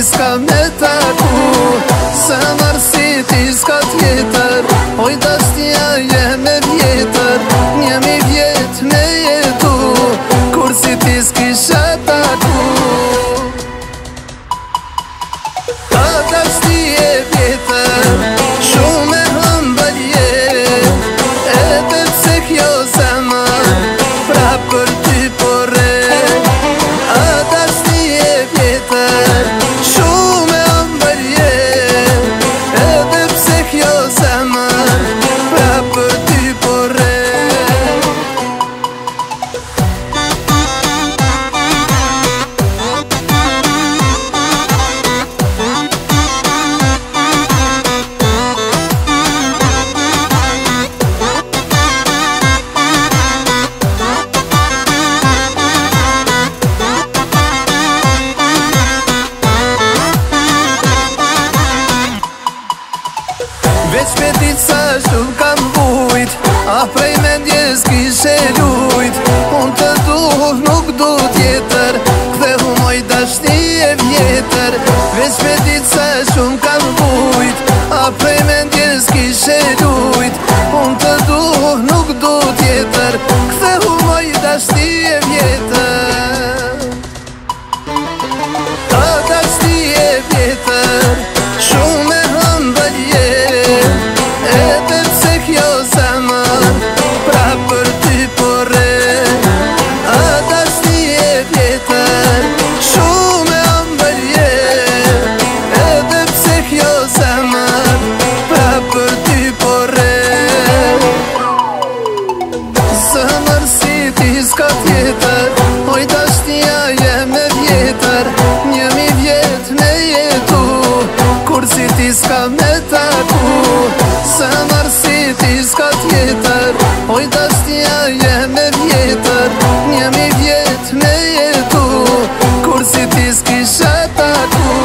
искам етар, Самар си тискат вятър, Ой дъстия е ме вятър, Ня ми вят не е ту, Кур си тискиш атаку. А дъстия вятър, Шуме хамбалие, Ебе всех йо зама, Прапор ти поре. А дъстия вятър, Шуме хамбалие, Ебе всех йо зама, Прапор ти поре. Veç petica shumë kam vujt, A prej mendje s'kishe lujt, Unë të duh nuk du tjetër, Kthehu moj dashni e vjetër. Veç petica shumë kam vujt, A prej mendje s'kishe lujt, Unë të duh nuk du tjetër, Kthehu moj dashni e vjetër. A dashni e vjetër, Shumë e hëmbëlje, Edhe pse kjo zemër Prapër ty pore. A dashni e vjetër, Shumë e hëmbëlje, Edhe pse kjo zemër Prapër ty pore. Zemër si ti s'ka tjetër, Oj dashnia je me vjetër, Njëmi vjet me jetu, Kur si ti s'ka me taku. Zemër si ti s'ka tjetër, Oj dashnia je me vjetër, Njëmi vjet me jetu, Kur si ti s'kisha taku.